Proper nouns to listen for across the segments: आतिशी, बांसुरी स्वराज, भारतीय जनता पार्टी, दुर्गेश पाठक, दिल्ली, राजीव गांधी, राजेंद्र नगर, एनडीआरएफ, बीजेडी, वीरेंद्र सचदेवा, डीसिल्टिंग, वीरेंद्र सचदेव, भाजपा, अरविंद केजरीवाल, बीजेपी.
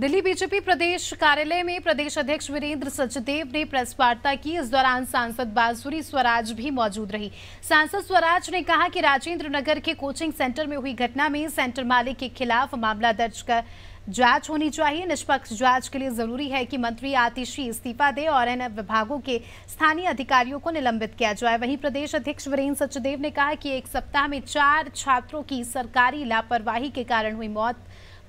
दिल्ली बीजेपी प्रदेश कार्यालय में प्रदेश अध्यक्ष वीरेंद्र सचदेव ने प्रेस वार्ता की। इस दौरान सांसद बांसुरी स्वराज भी मौजूद रही। सांसद स्वराज ने कहा कि राजेंद्र नगर के कोचिंग सेंटर में हुई घटना में सेंटर मालिक के खिलाफ मामला दर्ज कर जांच होनी चाहिए। निष्पक्ष जांच के लिए जरूरी है कि मंत्री आतिशी इस्तीफा दे और इन विभागों के स्थानीय अधिकारियों को निलंबित किया जाए। वहीं प्रदेश अध्यक्ष वीरेंद्र सचदेव ने कहा कि एक सप्ताह में 4 छात्रों की सरकारी लापरवाही के कारण हुई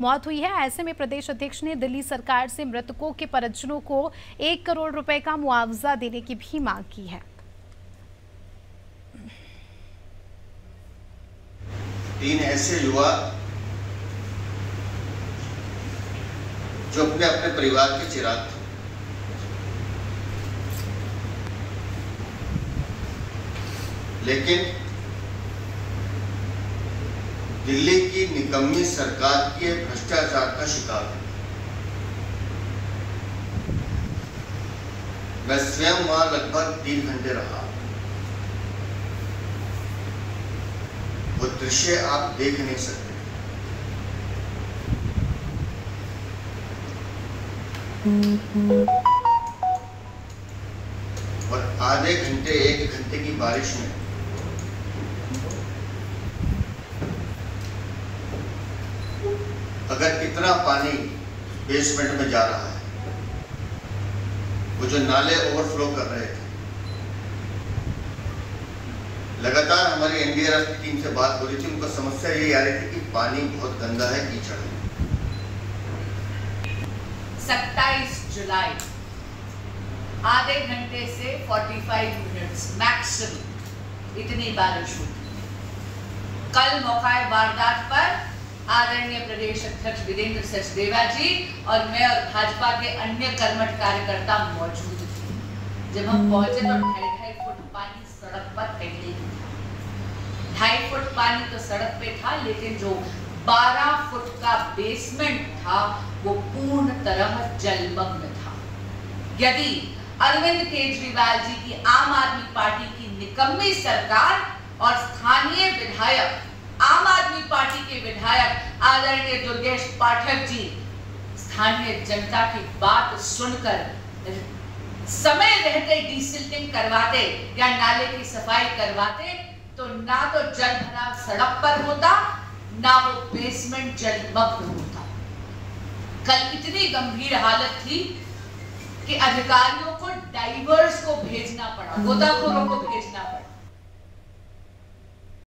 मौत हुई है। ऐसे में प्रदेश अध्यक्ष ने दिल्ली सरकार से मृतकों के परिजनों को 1 करोड़ रुपए का मुआवजा देने की भी मांग की है। 3 ऐसे युवा जो अपने अपने परिवार के चिराग थे, लेकिन दिल्ली की निकम्मी सरकार के भ्रष्टाचार का शिकार है। मैं स्वयं वहां लगभग 3 घंटे रहा। वो दृश्य आप देख नहीं सकते। और आधे घंटे 1 घंटे की बारिश में अगर कितना पानी बेसमेंट में जा रहा है, वो जो नाले ओवरफ्लो कर रहे थे, लगातार हमारी एनडीआरएफ की टीम से बात हो रही थी। उनको समस्या ये आ रही थी कि पानी बहुत गंदा है, कीचड़ है। 27 जुलाई आधे घंटे से 45 मिनट्स मैक्सिमम इतनी बारिश होती है। कल मौकाए वारदात पर आदरणीय प्रदेश अध्यक्ष वीरेंद्र सचदेवा जी और मैं और भाजपा के अन्य कर्मठ कार्यकर्ता मौजूद थे। जब हम पहुंचे तो 2.5 फुट पानी सड़क पर फैले। 2.5 फुट पानी तो सड़क पे था, लेकिन जो 12 फुट का बेसमेंट था वो पूर्ण तरह जलमग्न था। यदि अरविंद केजरीवाल जी की आम आदमी पार्टी की निकम्मी सरकार और स्थानीय विधायक, आम आदमी पार्टी के विधायक आदरणीय दुर्गेश पाठक जी स्थानीय जनता की बात सुनकर समय रहते डीसिल्टिंग करवाते या नाले की सफाई करवाते, तो ना तो जल भराव सड़क पर होता, ना वो बेसमेंट जलमग्न होता। कल इतनी गंभीर हालत थी कि अधिकारियों को डाइवर्स को भेजना पड़ा, गोताखोरों को भेजना पड़ा।